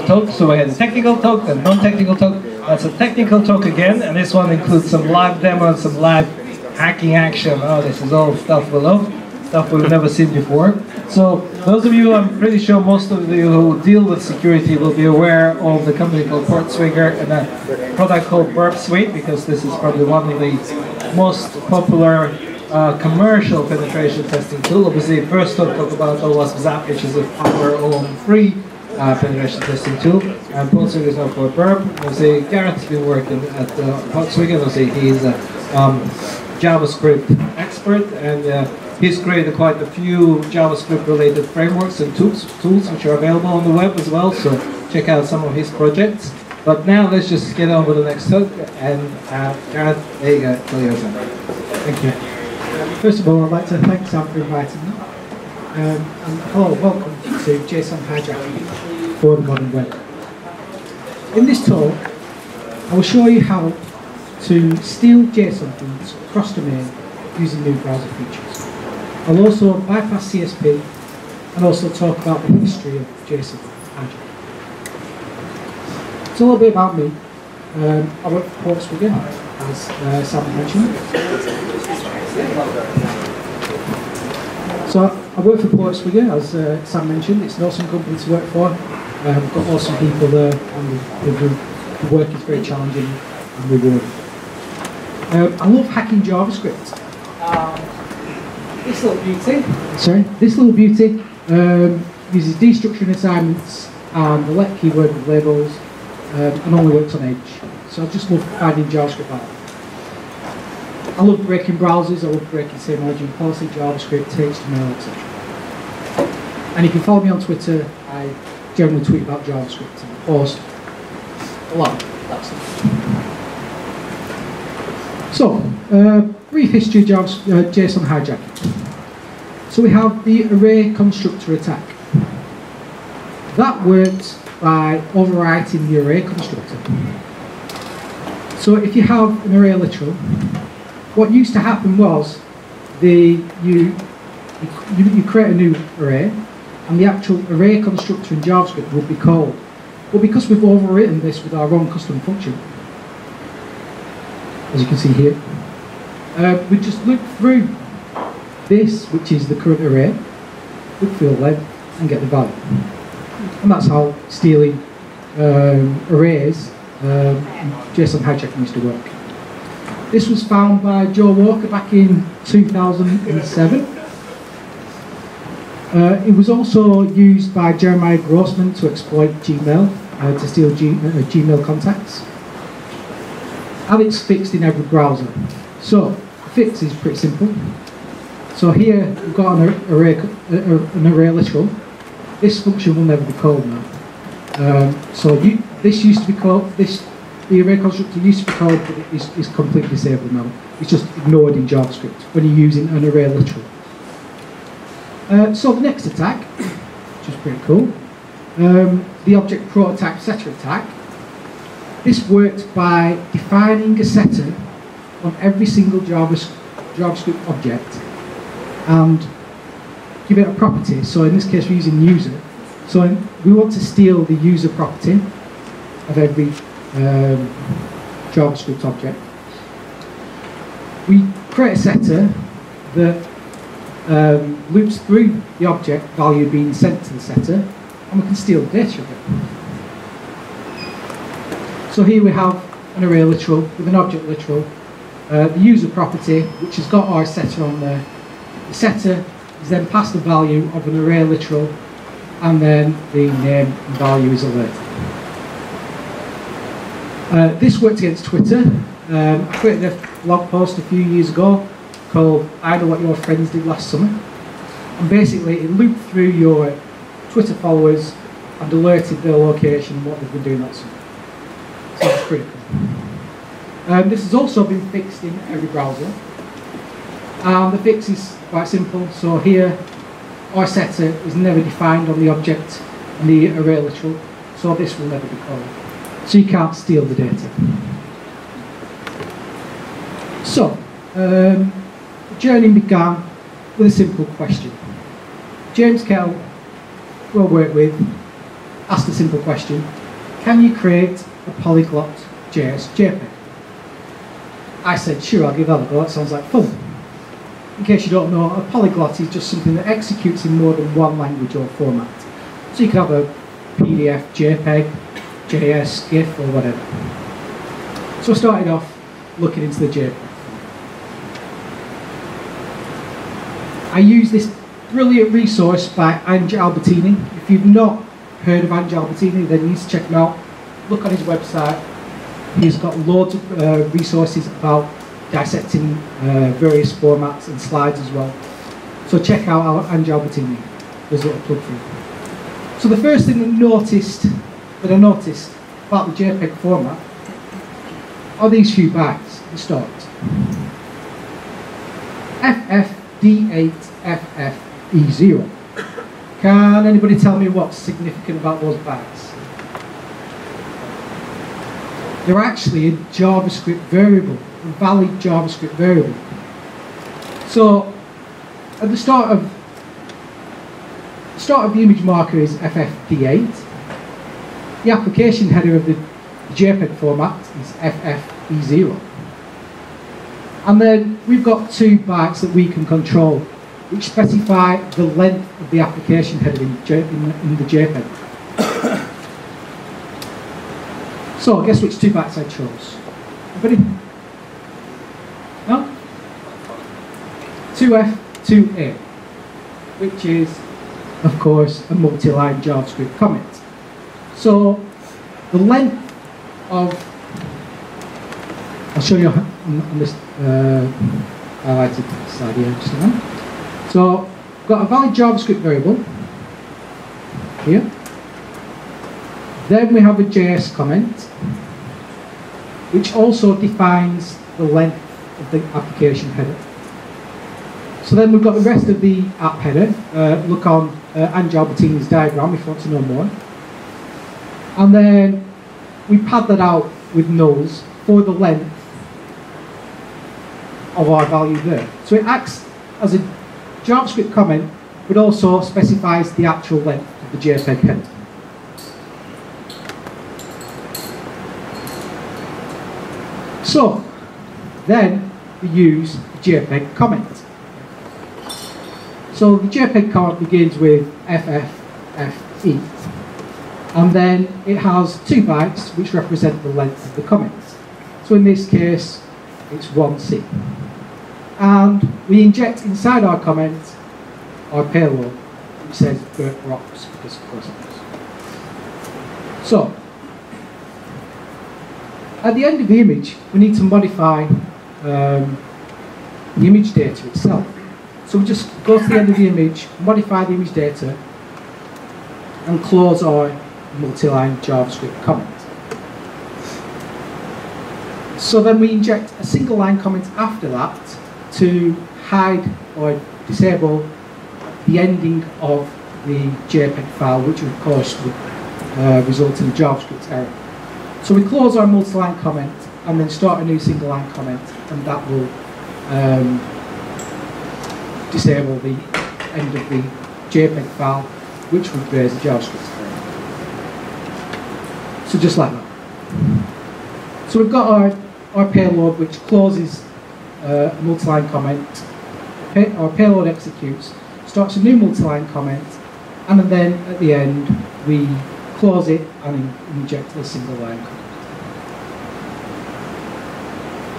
technical talk, so we had a technical talk, a non-technical talk. That's a technical talk again, and this one includes some live demo and some live hacking action. Oh, this is all stuff we love, stuff we've never seen before. So those of you, I'm pretty sure most of you who deal with security will be aware of the company called PortSwigger and a product called Burp Suite, because this is probably one of the most popular commercial penetration testing tool. Obviously, first I'll talk about OWASP Zap, which is our own free penetration testing tool. And PortSwigger is now for Burp. Obviously, Gareth's been working at PortSwigger. Obviously, he's a JavaScript expert, and he's created quite a few JavaScript-related frameworks and tools which are available on the web as well. So check out some of his projects. But now let's just get on with the next talk. And Gareth, there you go. Thank you. First of all, I'd like to thank Sam for inviting me. And Paul, welcome to JSON Hijacking for the Modern Web. In this talk, I will show you how to steal JSON feeds cross-domain using new browser features. I'll also bypass CSP and also talk about the history of JSON hijacking. It's a little bit about me. I work for PortSwigger, as Sam mentioned. So I work for PortSwigger, as Sam mentioned. It's an awesome company to work for. We've got awesome people there, and the work is very challenging and rewarding. I love hacking JavaScript. This little beauty. Sorry, this little beauty uses destructuring assignments and the let keyword with labels, and only works on Edge. So I just love finding JavaScript out. I love breaking browsers, I love breaking terminology and policy, JavaScript, HTML, etc. And you can follow me on Twitter. I generally tweet about JavaScript and post a lot. That's it. So, brief history of JSON hijacking. So we have the array constructor attack. That works by overwriting the array constructor. So if you have an array literal, what used to happen was you create a new array, and the actual array constructor in JavaScript would be called. But because we've overwritten this with our own custom function, as you can see here, we just look through this, which is the current array, look through the length, and get the value. And that's how stealing arrays JSON hijacking used to work. This was found by Joe Walker back in 2007. It was also used by Jeremiah Grossman to exploit Gmail, to steal Gmail contacts. And it's fixed in every browser. So, the fix is pretty simple. So here, we've got an array literal. This function will never be called now. This used to be called, the array constructor used to be called, but it is completely disabled now. It's just ignored in JavaScript when you're using an array literal. So the next attack, which is pretty cool, the object prototype setter attack. This worked by defining a setter on every single JavaScript object and give it a property. So in this case, we're using user. So we want to steal the user property of every JavaScript object. We create a setter that loops through the object value being sent to the setter, and we can steal the data of it. So here we have an array literal with an object literal, the user property, which has got our setter on there. The setter is then passed the value of an array literal, and then the name and value is alerted. This worked against Twitter. I created a blog post a few years ago called "I Know What Your Friends Did Last Summer," and basically it looped through your Twitter followers and alerted their location and what they've been doing that summer. So it's pretty cool. This has also been fixed in every browser. The fix is quite simple. So here, our setter is never defined on the object and the array literal, so this will never be called. So you can't steal the data. So, the journey began with a simple question. James Kettle, who I work with, asked a simple question: can you create a polyglot JS JPEG? I said, sure, I'll give that a go, that sounds like fun. In case you don't know, a polyglot is just something that executes in more than one language or format. So you can have a PDF, JPEG, JS, GIF, or whatever. So I started off looking into the JPEG. I used this brilliant resource by Ange Albertini. If you've not heard of Ange Albertini, then you need to check him out. Look on his website. He's got loads of resources about dissecting various formats and slides as well. So check out our Ange Albertini. There's a little plug for you. So the first thing that I noticed about the JPEG format are these few bytes that start FFD8FFE0. Can anybody tell me what's significant about those bytes? They're actually a JavaScript variable, a valid JavaScript variable. So at the start of the image marker is FFD8. The application header of the JPEG format is FFE0. And then we've got two bytes that we can control, which specify the length of the application header in the JPEG. So, guess which two bytes I chose? Everybody? No? 2F2A, which is, of course, a multi-line JavaScript comment. So, the length of, I'll show you on this highlighted slide here just now. So, I've got a valid JavaScript variable here. Then we have a JS comment, which also defines the length of the application header. So then we've got the rest of the app header. Look on Ange Albertini's diagram if you want to know more. And then we pad that out with nulls for the length of our value there. So it acts as a JavaScript comment, but also specifies the actual length of the JPEG header. So, then we use JPEG comment. So the JPEG comment begins with FFFE, and then it has two bytes which represent the length of the comment. So in this case, it's 1C. And we inject inside our comment our payload, which says Burp rocks, because of course it does. So, at the end of the image, we need to modify the image data itself. So we just go to the end of the image, modify the image data, and close our multi-line JavaScript comment. So then we inject a single line comment after that to hide or disable the ending of the JPEG file, which of course would result in a JavaScript error. So we close our multi-line comment and then start a new single-line comment, and that will disable the end of the JPEG file, which would raise a JavaScript error. So just like that. So we've got our payload, which closes a multi-line comment. Our payload executes, starts a new multi-line comment, and then at the end we close it and inject a single line comment.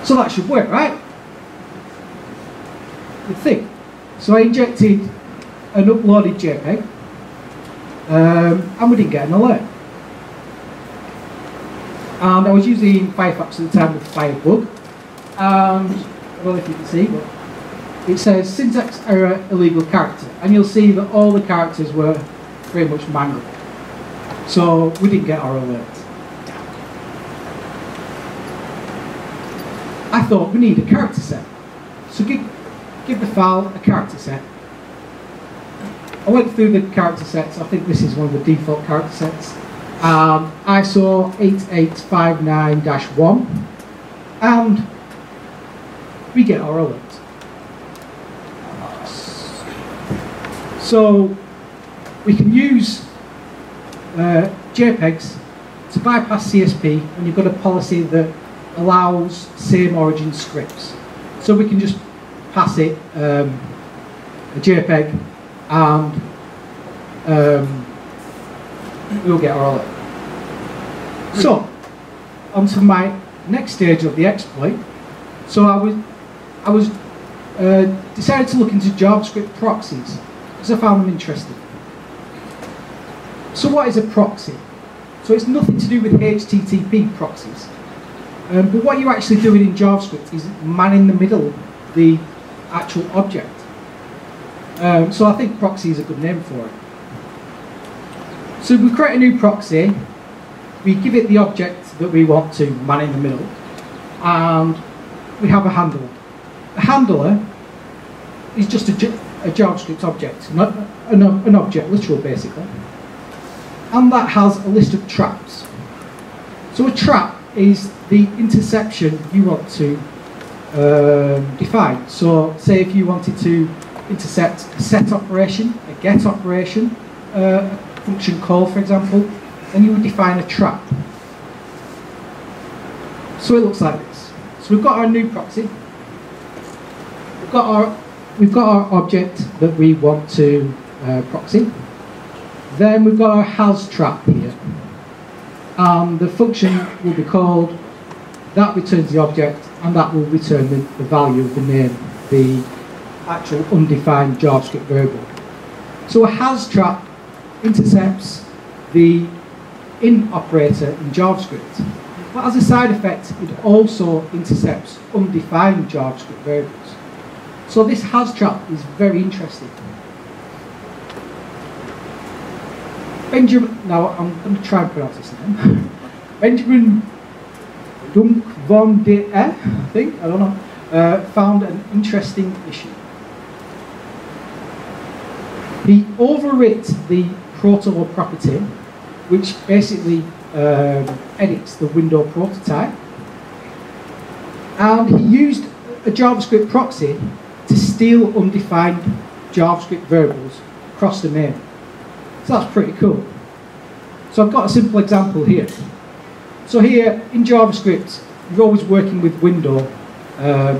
So that should work, right? You'd think. So I injected an uploaded JPEG, and we didn't get an alert. And I was using Firefox at the time with Firebug, and well, if you can see, it says syntax error, illegal character, and you'll see that all the characters were pretty much mangled. So we didn't get our alert. I thought we need a character set. So give the file a character set. I went through the character sets. I think this is one of the default character sets. ISO 8859-1. And we get our alert. So we can use JPEGs to bypass CSP, and you've got a policy that allows same origin scripts. So we can just pass it a JPEG, and we'll get all of it. So, onto my next stage of the exploit. So I decided to look into JavaScript proxies because I found them interesting. So what is a proxy? So it's nothing to do with HTTP proxies. But what you're actually doing in JavaScript is manning the middle, the actual object. So I think proxy is a good name for it. So we create a new proxy, we give it the object that we want to man in the middle, and we have a handler. A handler is just a JavaScript object, not an object literal basically. And that has a list of traps. So a trap is the interception you want to define. So say if you wanted to intercept a set operation, a get operation, a function call for example, then you would define a trap. So it looks like this. So we've got our new proxy, we've got our object that we want to proxy. Then we've got our has trap here. The function will be called, that returns the object, and that will return the value of the name, the actual undefined JavaScript variable. So a has trap intercepts the in operator in JavaScript. But as a side effect, it also intercepts undefined JavaScript variables. So this has trap is very interesting. Benjamin, now I'm going to try and pronounce his name. Benjamin Dunckvon-Daeh, I think, I don't know, found an interesting issue. He overwrites the protocol property, which basically edits the window prototype, and he used a JavaScript proxy to steal undefined JavaScript variables across the name. So that's pretty cool. So I've got a simple example here. So here in JavaScript, you're always working with window.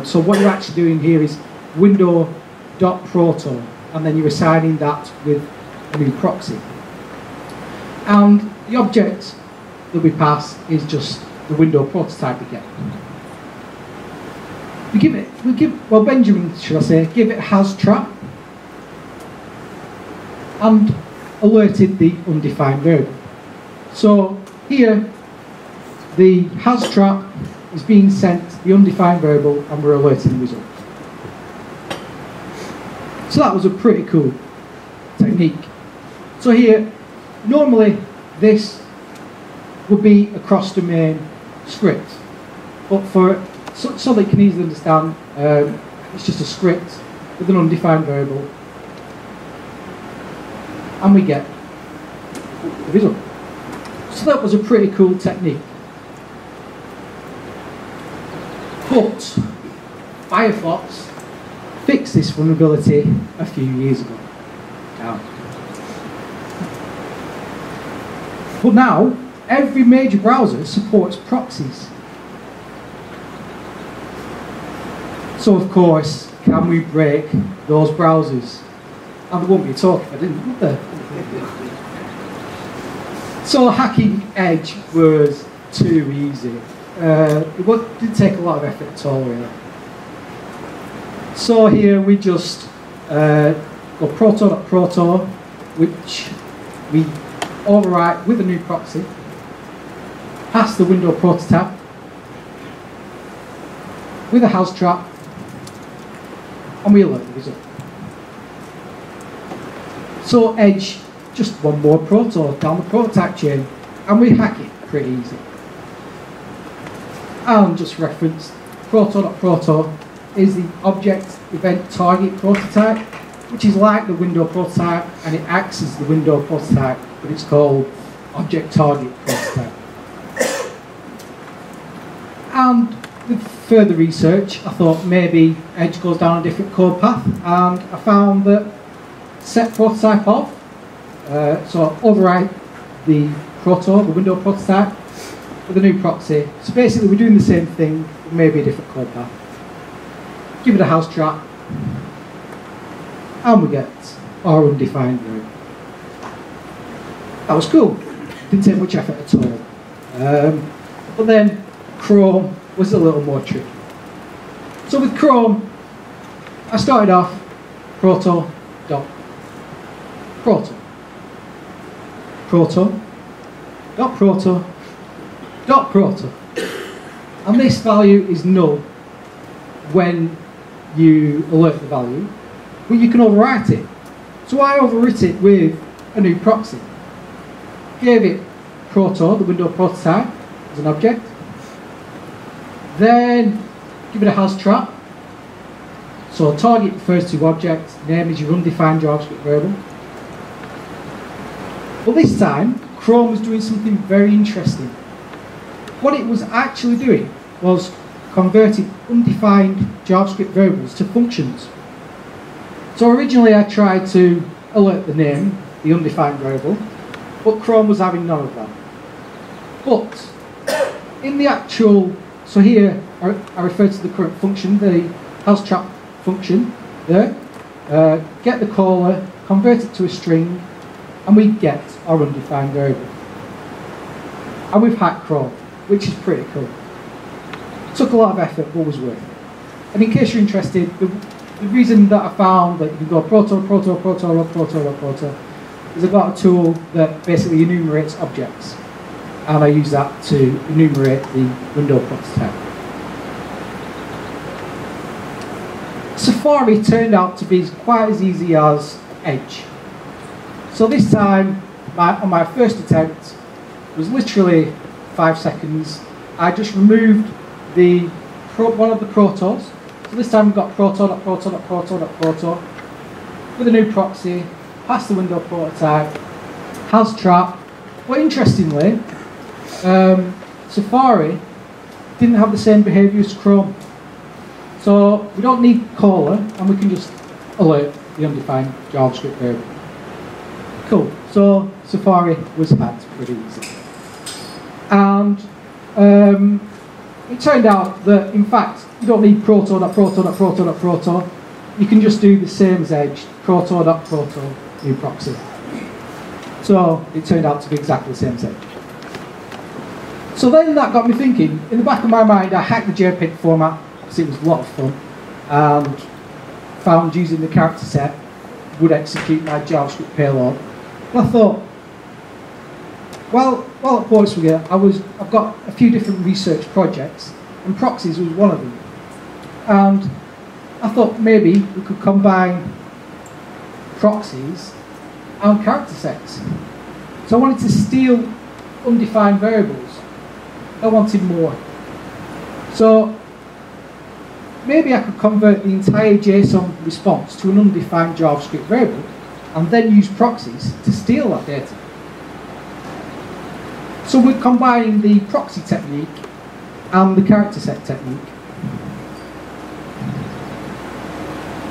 So what you're actually doing here is window.proto, and then you're assigning that with a new proxy. And the object that we pass is just the window prototype again. Well, Benjamin, should I say, give it has trap, and alerted the undefined variable. So here, the has trap is being sent the undefined variable, and we're alerting the result. So that was a pretty cool technique. So here, normally this would be a cross-domain script, but so that you can easily understand, it's just a script with an undefined variable. And we get the result. So that was a pretty cool technique. But Firefox fixed this vulnerability a few years ago. But now, every major browser supports proxies. So of course, can we break those browsers? And there won't be a talk if I didn't, would there? So hacking Edge was too easy. It didn't take a lot of effort at all, really. So here we just go proto.proto, which we overwrite with a new proxy, pass the window prototype with a has trap, and we alert the result. So Edge, just one more proto down the prototype chain, and we hack it pretty easy. And just reference, proto.proto is the object event target prototype, which is like the window prototype, and it acts as the window prototype, but it's called object target prototype. And with further research, I thought maybe Edge goes down a different code path, and I found that set prototype of, so override the proto, the window protstack, with a new proxy. So basically we're doing the same thing, maybe a different code path. Give it a house track, and we get our undefined room. That was cool. Didn't take much effort at all. But then Chrome was a little more tricky. So with Chrome, I started off proto.proto. And this value is null when you alert the value, but you can overwrite it. So I overwrote it with a new proxy. Gave it proto, the window prototype, as an object. Then give it a has trap. So target refers to object, name is your undefined JavaScript variable. Well, this time, Chrome was doing something very interesting. What it was actually doing was converting undefined JavaScript variables to functions. So originally I tried to alert the name, the undefined variable, but Chrome was having none of that. But in the actual, so here I refer to the current function, the house trap function there, get the caller, convert it to a string, and we get our undefined variable. And we've hacked Chrome, which is pretty cool. Took a lot of effort, but was worth it. And in case you're interested, the reason that I found that you can go proto is about a tool that basically enumerates objects. And I use that to enumerate the window prototype. Safari turned out to be quite as easy as Edge. So this time, on my first attempt, was literally 5 seconds. I just removed the one of the protos. So this time we've got proto.proto.proto.proto with a new proxy, past the window prototype, has trap. But interestingly, Safari didn't have the same behaviour as Chrome. So we don't need caller, and we can just alert the undefined JavaScript variable. Cool, so Safari was hacked pretty easy. And it turned out that, in fact, you don't need proto.proto.proto.proto. You can just do the same as Edge, proto.proto, new proxy. So it turned out to be exactly the same as Edge. So then that got me thinking. In the back of my mind, I hacked the JPEG format, because it was a lot of fun, and found using the character set would execute my JavaScript payload. And I thought, well, while at PortSwigger, I've got a few different research projects, and proxies was one of them. And I thought maybe we could combine proxies and character sets. So I wanted to steal undefined variables. I wanted more. So maybe I could convert the entire JSON response to an undefined JavaScript variable and then use proxies to steal that data. So we're combining the proxy technique and the character set technique.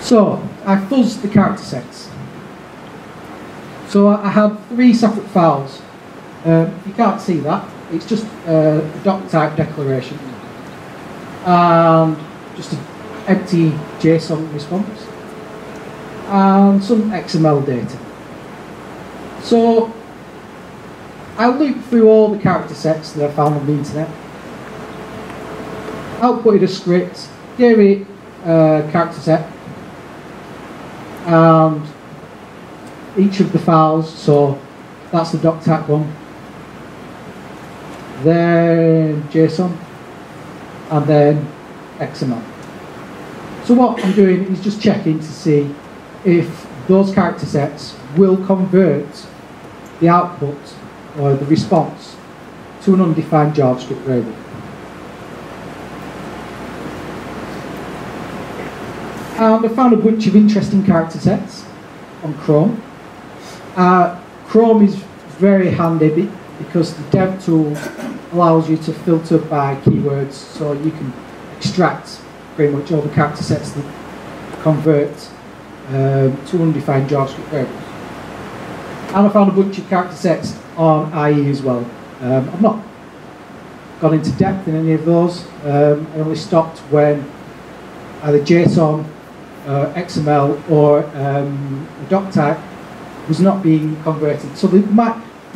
So I fuzzed the character sets. So I had 3 separate files. You can't see that. It's just a doc type declaration. And just an empty JSON response and some XML data. So I looped through all the character sets that I found on the internet, outputted a script, gave it a character set, and each of the files, so that's the doc type one, then JSON, and then XML. So what I'm doing is just checking to see if those character sets will convert the output or the response to an undefined JavaScript variable. And I found a bunch of interesting character sets on Chrome. Chrome is very handy because the DevTools allows you to filter by keywords, so you can extract pretty much all the character sets that convert to undefined JavaScript variables. and I found a bunch of character sets on IE as well. I've not gone into depth in any of those. I only stopped when either JSON, XML, or a doc type was not being converted. So they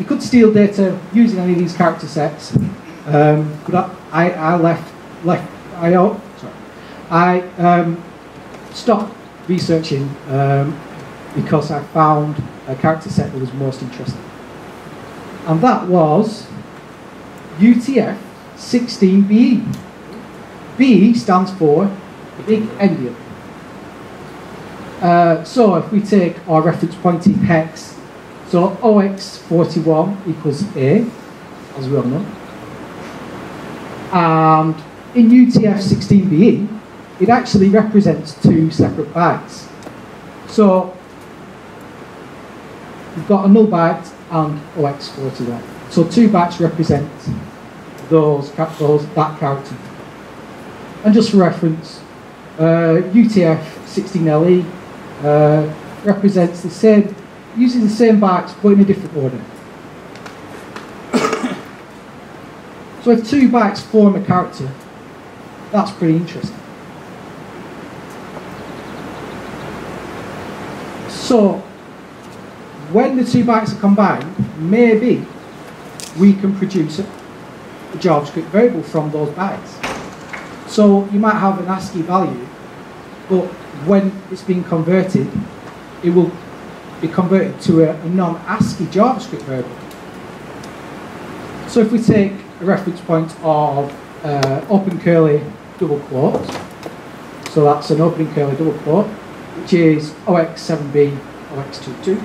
could steal data using any of these character sets, but I stopped researching because I found a character set that was most interesting. And that was UTF-16BE. BE stands for big endian. So if we take our reference point in hex, so OX41 equals A, as we all know. And in UTF-16BE, it actually represents two separate bytes. So we've got a null byte and OX41. So two bytes represent that character. And just for reference, UTF-16LE represents the same, uses the same bytes but in a different order. So if two bytes form a character, that's pretty interesting. So when the two bytes are combined, maybe we can produce a JavaScript variable from those bytes. So you might have an ASCII value, but when it's being converted, it will be converted to a non-ASCII JavaScript variable. So if we take a reference point of open curly double quote, so that's an opening curly double quote, which is OX7B OX22.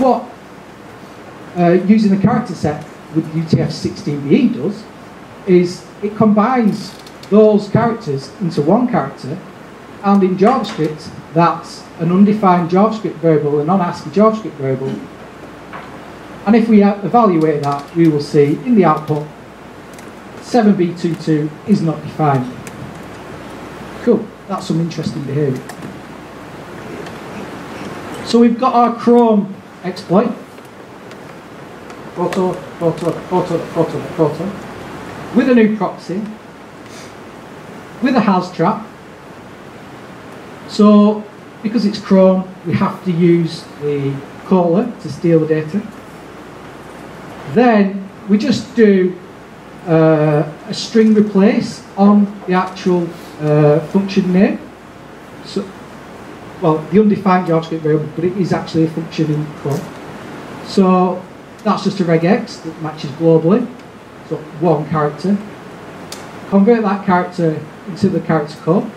What using the character set with UTF-16BE does is it combines those characters into one character, and in JavaScript that's an undefined JavaScript variable, a non-ASCII JavaScript variable. And if we evaluate that, we will see in the output 7B22 is not defined. Cool, that's some interesting behavior. So we've got our Chrome exploit. Photo. With a new proxy. With a has trap. So, because it's Chrome, we have to use the caller to steal the data. Then we just do a string replace on the actual function name. So, well, the undefined JavaScript variable, but it is actually a function in Chrome. So that's just a regex that matches globally. So one character. Convert that character into the character code,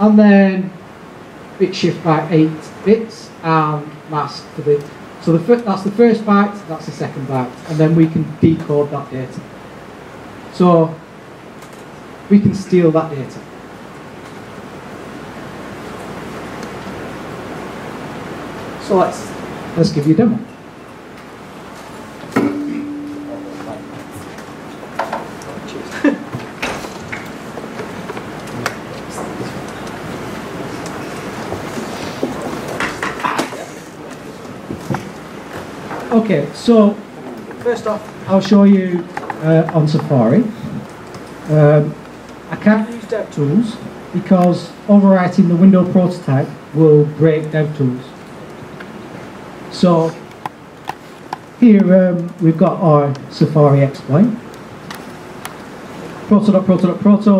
and then bit shift by 8 bits and mask for the. So that's the first byte, that's the second byte, and then we can decode that data. So we can steal that data. So let's give you a demo. Okay, so first off, I'll show you on Safari. I can't use DevTools because overwriting the window prototype will break DevTools. So here we've got our Safari exploit. Proto,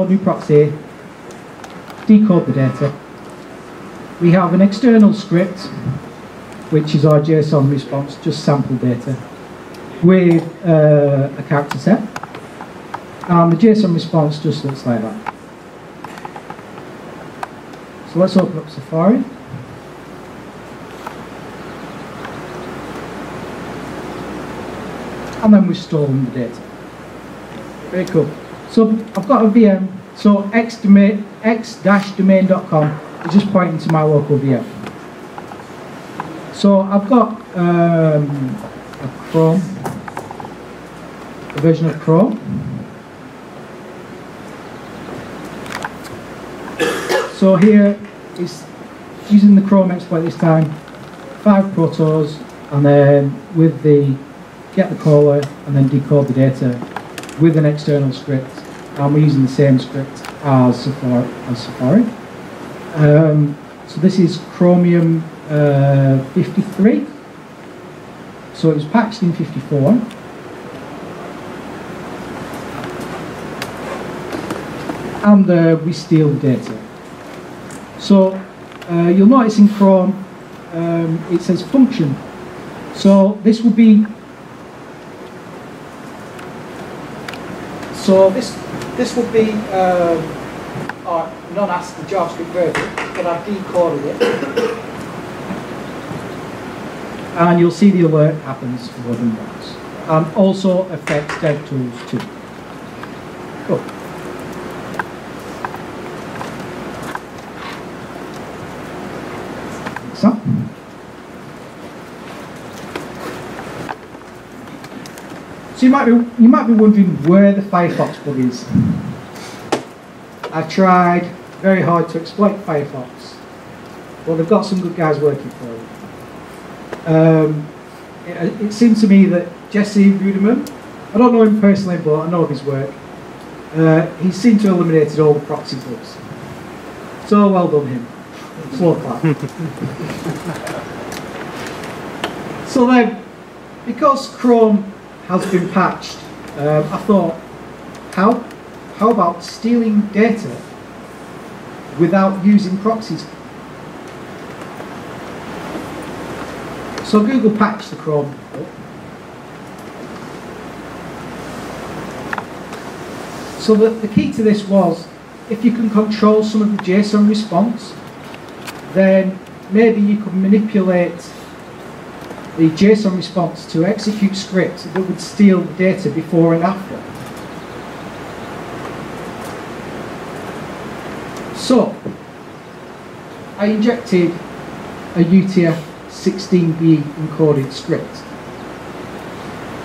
new proxy, decode the data. We have an external script, which is our JSON response, just sample data, with a character set. And the JSON response just looks like that. So let's open up Safari. And then we've stolen the data. Very cool. So I've got a VM, so x-domain.com is just pointing to my local VM. So I've got a version of Chrome. So here is using the Chrome exploit this time. 5 protos, and then with the get the caller and then decode the data with an external script, and we're using the same script as Safari. So this is Chromium 53. So it was patched in 54. And we steal the data. So you'll notice in Chrome, it says function. So this will be, this would be not asked the JavaScript version, but I've decoded it. And you'll see the alert happens more than once. And also affects DevTools too. Cool. So. So you might be wondering where the Firefox bug is. I've tried very hard to exploit Firefox. Well, they've got some good guys working for you. It seems to me that Jesse Ruderman, I don't know him personally, but I know of his work. He seemed to have eliminated all the proxy bugs. So well done him. Slow clap. So then, because Chrome has been patched, I thought, how about stealing data without using proxies? So Google patched the Chrome. So the key to this was, if you can control some of the JSON response, then maybe you could manipulate the JSON response to execute scripts that would steal the data before and after. So I injected a UTF-16BE encoded script.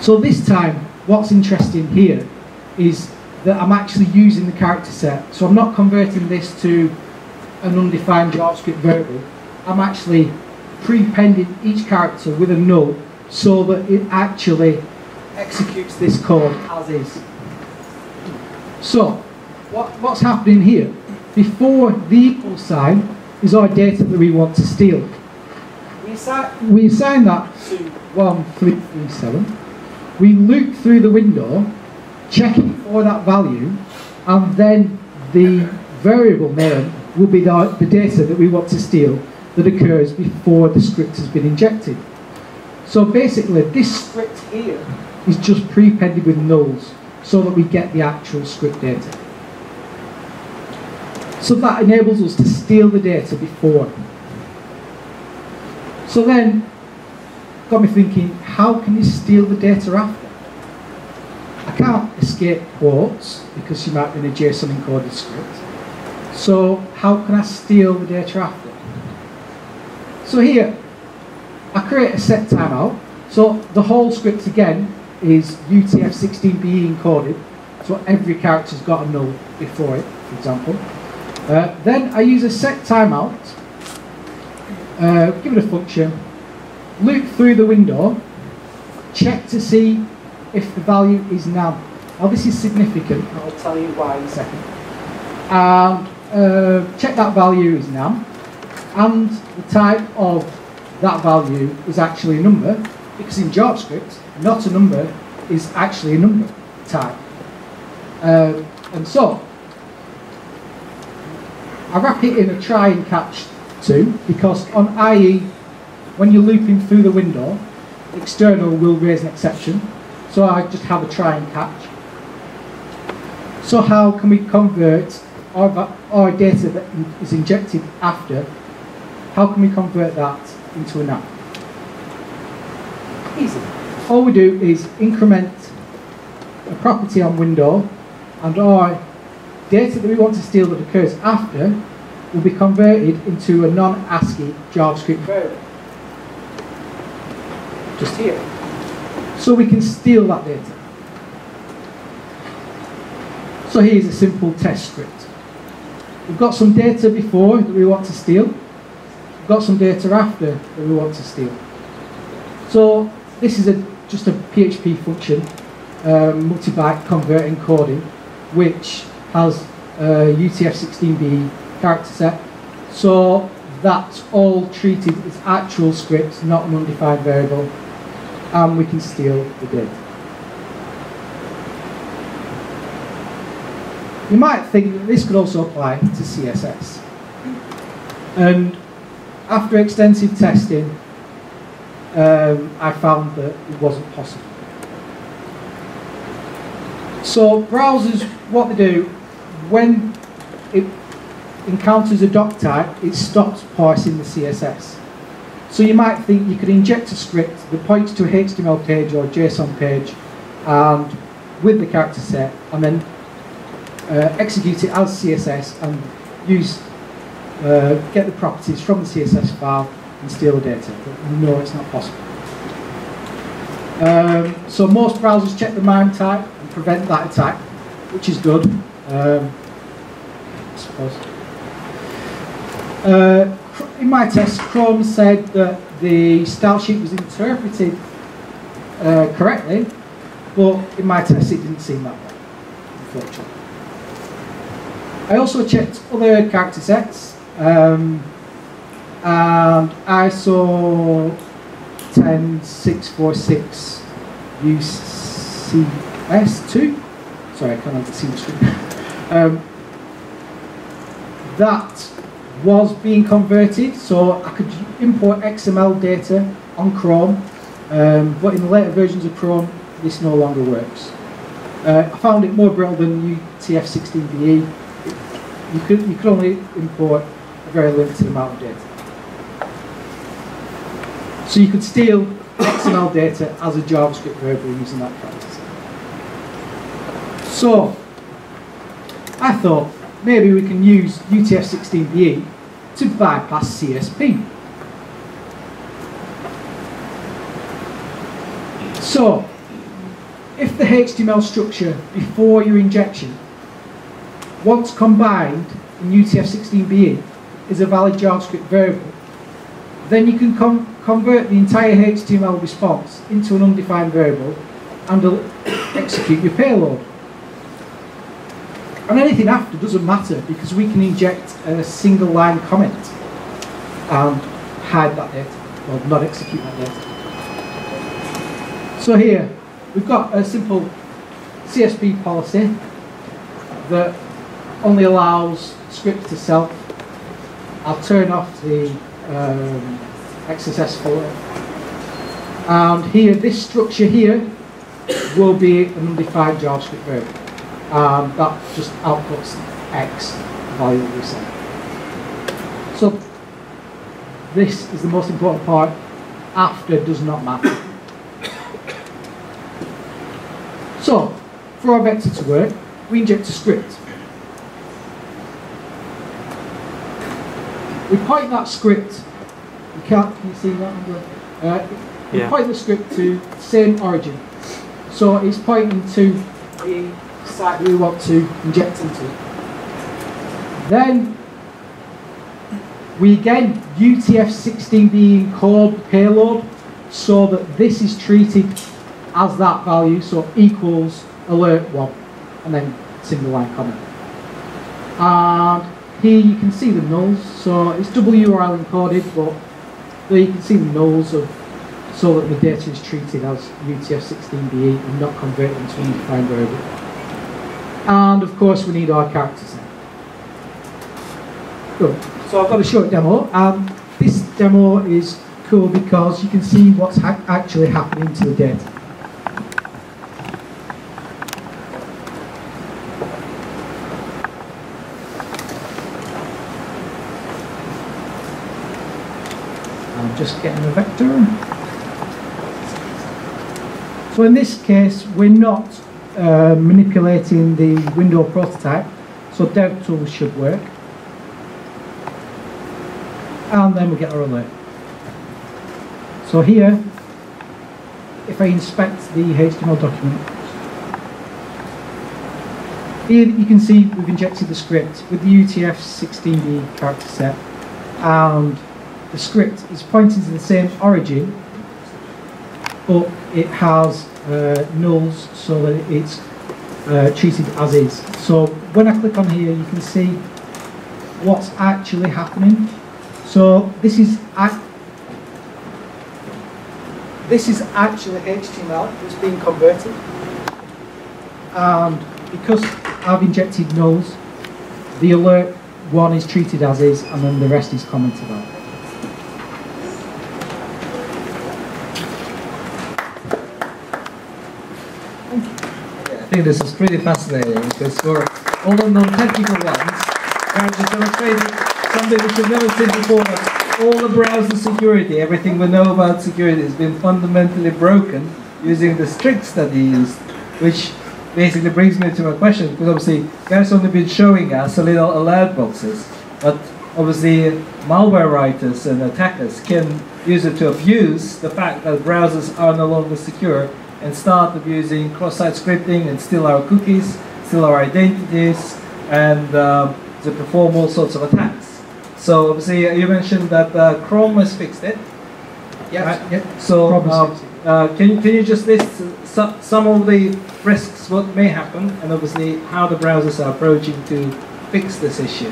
So this time, what's interesting here is that I'm actually using the character set. So I'm not converting this to an undefined JavaScript variable. I'm actually prepending each character with a null so that it actually executes this code as is. So what's happening here? Before the equal sign is our data that we want to steal. We assign that to 1337. We loop through the window, checking for that value, and then the variable name will be the data that we want to steal that occurs before the script has been injected. So basically, this script here is just prepended with nulls so that we get the actual script data. So that enables us to steal the data before. So then, got me thinking, how can you steal the data after? I can't escape quotes, because you might be in a JSON encoded script. So how can I steal the data after? So here, I create a set timeout. So the whole script, again, is UTF-16BE encoded. So every character's got a null before it, for example. Then I use a set timeout. Give it a function, loop through the window, check to see if the value is none. Now this is significant, I'll tell you why in a second. And check that value is none, and the type of that value is actually a number, because in JavaScript, not a number is actually a number type. And so, I wrap it in a try and catch to, because on IE, when you're looping through the window, external will raise an exception. So I just have a try and catch. So how can we convert our data that is injected after, how can we convert that into a NAP? Easy. All we do is increment a property on window, and our data that we want to steal that occurs after will be converted into a non-ASCII JavaScript variable. Just here. So we can steal that data. So here's a simple test script. We've got some data before that we want to steal. got some data after that we want to steal. So this is just a PHP function, multi-byte convert encoding, which has UTF-16BE character set. So that's all treated as actual scripts, not an undefined variable, and we can steal the data. You might think that this could also apply to CSS. And after extensive testing, I found that it wasn't possible. So browsers, what they do, when it encounters a doc type, it stops parsing the CSS. So you might think you could inject a script that points to a HTML page or a JSON page and with the character set, and then execute it as CSS and use get the properties from the CSS file and steal the data. But no, it's not possible. So most browsers check the MIME type and prevent that attack, which is good, I suppose. In my test, Chrome said that the style sheet was interpreted correctly, but in my test it didn't seem that way, unfortunately. I also checked other character sets, and ISO 10646 UCS2, sorry, I can't see the screen. That was being converted, so I could import XML data on Chrome, but in later versions of Chrome, this no longer works. I found it more brittle than UTF-16BE. You could only import a very limited amount of data. So you could steal XML data as a JavaScript variable using that character set. So I thought maybe we can use UTF-16BE to bypass CSP. So if the HTML structure before your injection, once combined in UTF-16BE, is a valid JavaScript variable, then you can convert the entire HTML response into an undefined variable and execute your payload. And anything after doesn't matter because we can inject a single line comment and hide that data, or not execute that data. So here, we've got a simple CSP policy that only allows scripts to self. I'll turn off the XSS folder. And here, this structure here will be an undefined JavaScript variable. That just outputs X value of result. So this is the most important part. After does not matter. So for our vector to work, we inject a script. We point that script, can you see that? We point the script to the same origin. So it's pointing to the site we want to inject into. Then we again UTF-16BE encode payload so that this is treated as that value, so equals alert one, and then single line comment. Here you can see the nulls, so it's double URL encoded, but there you can see the nulls so that the data is treated as UTF-16BE and not converted into an undefined variable. And of course we need our character set. Good. So I've got a short demo, and this demo is cool because you can see what's actually happening to the data. Just getting the vector. So in this case, we're not manipulating the window prototype, so DevTools should work. And then we get our alert. So here, if I inspect the HTML document, here you can see we've injected the script with the UTF-16BE character set and the script is pointing to the same origin, but it has nulls so that it's treated as is. So when I click on here, you can see what's actually happening. So this is actually HTML that's being converted, and because I've injected nulls, the alert one is treated as is, and then the rest is commented on. I think this is pretty fascinating, because for all the non-technical ones, Gareth has demonstrated something which we've never seen before. All the browser security, everything we know about security has been fundamentally broken using the tricks that he used, which basically brings me to my question, because obviously Gareth's only been showing us a little alert boxes, but obviously malware writers and attackers can use it to abuse the fact that browsers are no longer secure and start abusing cross-site scripting and steal our cookies, steal our identities, and to perform all sorts of attacks. So obviously you mentioned that Chrome has fixed it. Yes. Right? Yep. So can you just list some of the risks, what may happen, and obviously how the browsers are approaching to fix this issue?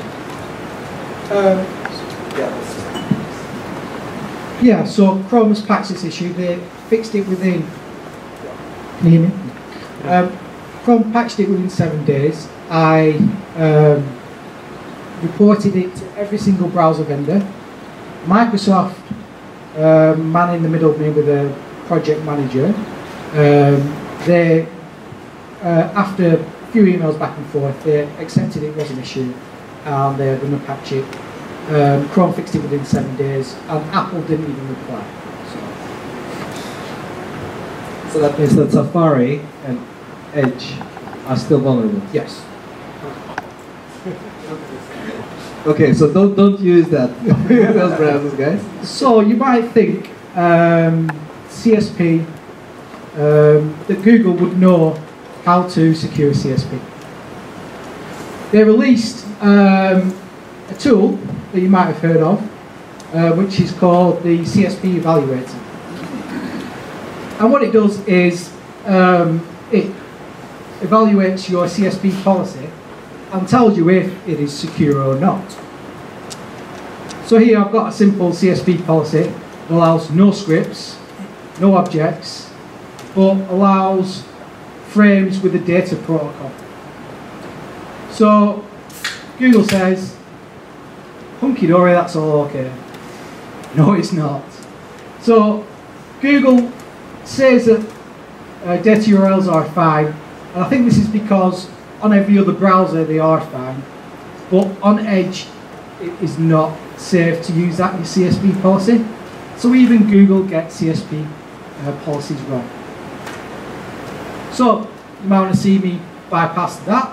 Yeah. So Chrome has patched this issue. They fixed it within. Can you hear me? Chrome patched it within 7 days. I reported it to every single browser vendor. Microsoft, man in the middle of me with a project manager, they, after a few emails back and forth, they accepted it was an issue and they're going to patch it. Chrome fixed it within 7 days and Apple didn't even reply. So that means that Safari and Edge are still vulnerable? Yes. Okay, so don't use that. Those browsers, guys. So you might think CSP, that Google would know how to secure CSP. They released a tool that you might have heard of, which is called the CSP Evaluator. And what it does is it evaluates your CSP policy and tells you if it is secure or not. So here I've got a simple CSP policy that allows no scripts, no objects, but allows frames with a data protocol. So Google says, hunky dory, that's all okay. No, it's not. So Google says that data URLs are fine, and I think this is because on every other browser they are fine, but on Edge it is not safe to use that in CSP policy. So even Google gets CSP policies wrong. So you might want to see me bypass that.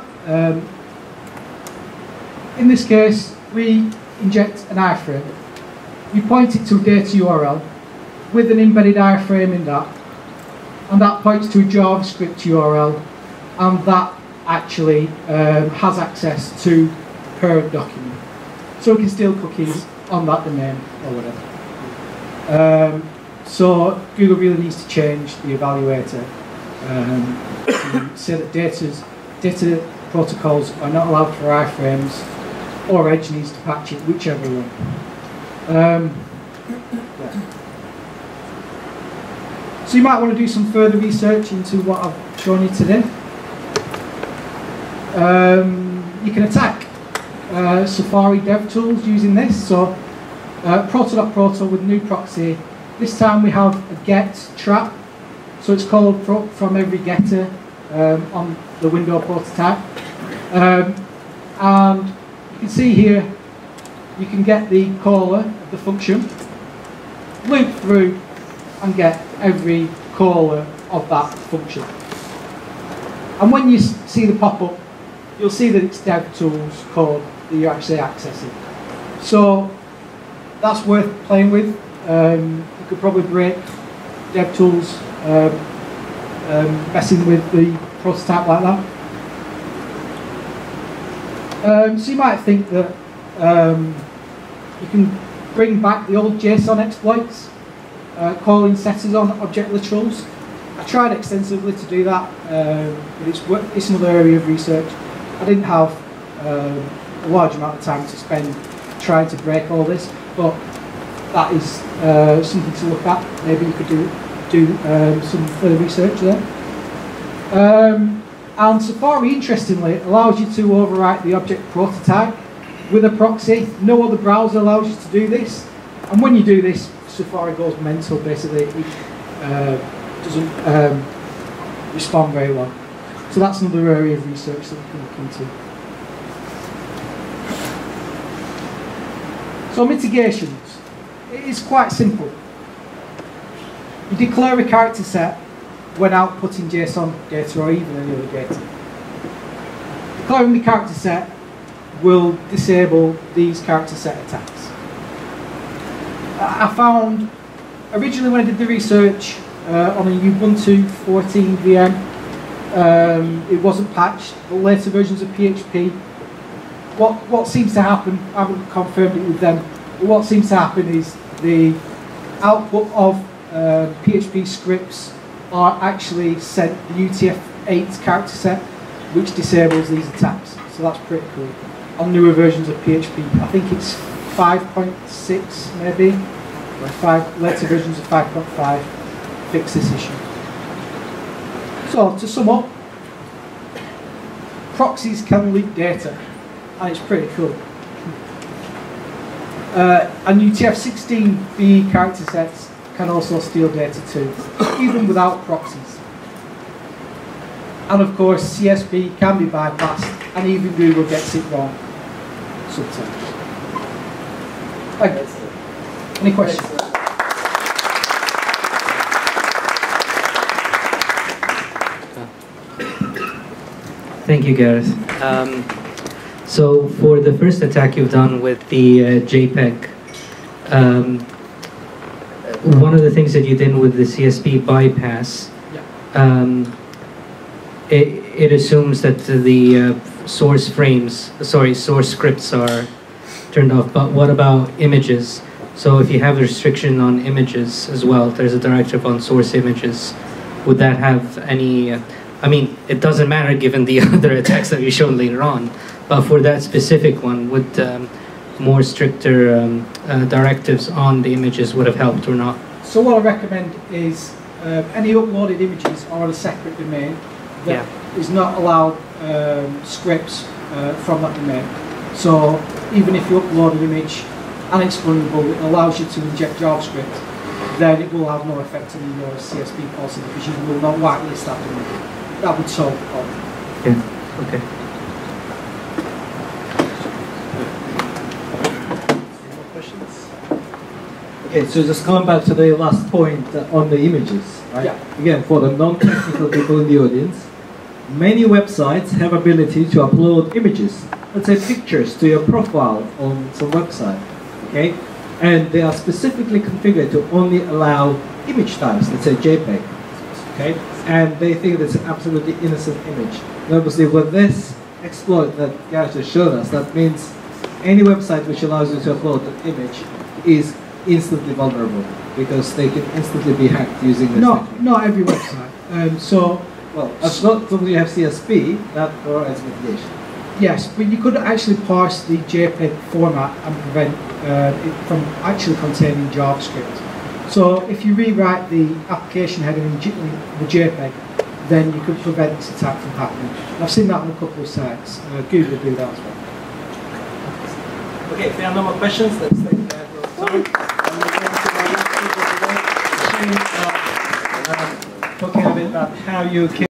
In this case, we inject an iframe. We point it to a data URL with an embedded iframe in that, and that points to a JavaScript URL, and that actually has access to parent document. So we can steal cookies on that domain or whatever. So Google really needs to change the evaluator to say that data protocols are not allowed for iframes, or Edge needs to patch it, whichever one. Yeah. So you might want to do some further research into what I've shown you today. You can attack Safari DevTools using this. So proto.proto with new proxy. This time we have a get trap. So it's called from every getter on the window prototype. And you can see here, you can get the caller of the function, loop through and get every caller of that function. And when you see the pop-up, you'll see that it's DevTools code that you're actually accessing. So that's worth playing with. You could probably break DevTools messing with the prototype like that. So you might think that you can bring back the old JSON exploits, calling setters on object literals. I tried extensively to do that, but it's another area of research. I didn't have a large amount of time to spend trying to break all this, but that is something to look at. Maybe you could do some further research there. And Safari, interestingly, allows you to overwrite the object prototype with a proxy. No other browser allows you to do this. And when you do this, Safari goes mental, basically. Doesn't respond very well. So that's another area of research that we can look into. So mitigations. It is quite simple. You declare a character set when outputting JSON data or even any other data. Declaring the character set will disable these character set attacks. I found, originally when I did the research, on a Ubuntu 14 VM, it wasn't patched, but later versions of PHP, what seems to happen, I haven't confirmed it with them, but what seems to happen is the output of PHP scripts are actually sent the UTF-8 character set, which disables these attacks, so that's pretty cool. On newer versions of PHP, I think it's 5.6 maybe, or later versions of 5.5. Fix this issue. So to sum up, proxies can leak data, and it's pretty cool. And UTF-16BE character sets can also steal data too, even without proxies. And of course, CSP can be bypassed, and even Google gets it wrong sometimes. Thank you. Any questions? Thank you, Gareth. So for the first attack you've done with the JPEG, one of the things that you did with the CSP bypass, yeah. It assumes that the source scripts are turned off, but what about images? So if you have a restriction on images as well, there's a directive on source images, would that have any... I mean, it doesn't matter given the other attacks that we showed later on, but for that specific one, would more stricter directives on the images would have helped or not? So what I recommend is any uploaded images are on a separate domain that is not allowed scripts from that domain. So even if you upload an image unexplainable, it allows you to inject JavaScript, then it will have no effect on your CSP policy because you will not whitelist that domain. That would solve the problem. Yeah, okay. Any more questions? Okay, so just going back to the last point on the images, right? Yeah. Again, for the non-technical people in the audience, many websites have ability to upload images, let's say pictures to your profile on some website, okay? And they are specifically configured to only allow image types, let's say JPEG, okay? And they think it's an absolutely innocent image. And obviously with this exploit that Gareth just showed us, that means any website which allows you to upload an image is instantly vulnerable because they can instantly be hacked using this. Not every website. It's not something you have CSP, that provides mitigation. Yes, but you could actually parse the JPEG format and prevent it from actually containing JavaScript. So if you rewrite the application header in the JPEG, then you could prevent this attack from happening. And I've seen that on a couple of sites. Google do that as well. Okay, if there are no more questions, let's thank Gareth for his time. Talking a bit about how you can